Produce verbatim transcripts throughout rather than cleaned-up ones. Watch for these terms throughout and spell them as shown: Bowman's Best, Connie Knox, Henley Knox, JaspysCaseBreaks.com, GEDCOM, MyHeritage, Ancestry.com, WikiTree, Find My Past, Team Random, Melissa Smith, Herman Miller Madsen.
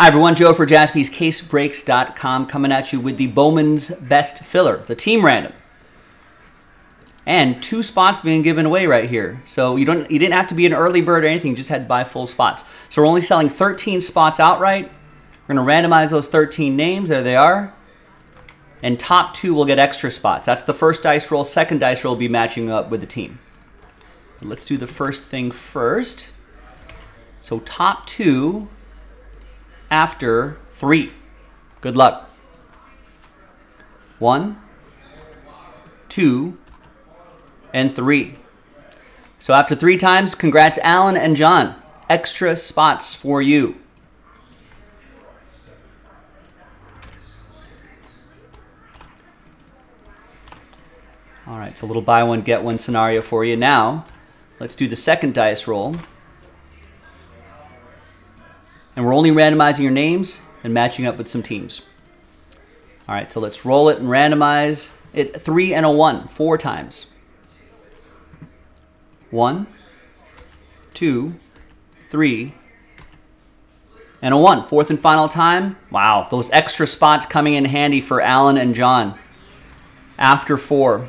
Hi everyone, Joe for Jaspys Case Breaks dot com coming at you with the Bowman's Best Filler, the team random. And two spots being given away right here. So you don't you didn't have to be an early bird or anything, you just had to buy full spots. So we're only selling thirteen spots outright. We're gonna randomize those thirteen names, there they are. And top two will get extra spots. That's the first dice roll, second dice roll will be matching up with the team. Let's do the first thing first. So top two after three. Good luck. One, two, and three. So after three times, congrats Alan and John. Extra spots for you. All right, so a little buy one, get one scenario for you. Now, let's do the second dice roll. And we're only randomizing your names and matching up with some teams. All right, so let's roll it and randomize it. Three and a one, four times. One, two, three, and a one. Fourth and final time. Wow, those extra spots coming in handy for Alan and John after four.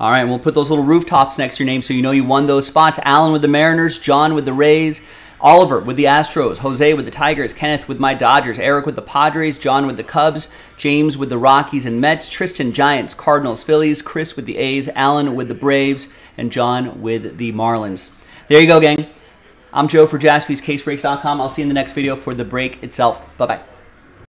All right, and we'll put those little rooftops next to your name so you know you won those spots. Alan with the Mariners, John with the Rays, Oliver with the Astros, Jose with the Tigers, Kenneth with my Dodgers, Eric with the Padres, John with the Cubs, James with the Rockies and Mets, Tristan Giants, Cardinals, Phillies, Chris with the A's, Alan with the Braves, and John with the Marlins. There you go, gang. I'm Joe for Jaspys Case Breaks dot com. I'll see you in the next video for the break itself. Bye-bye.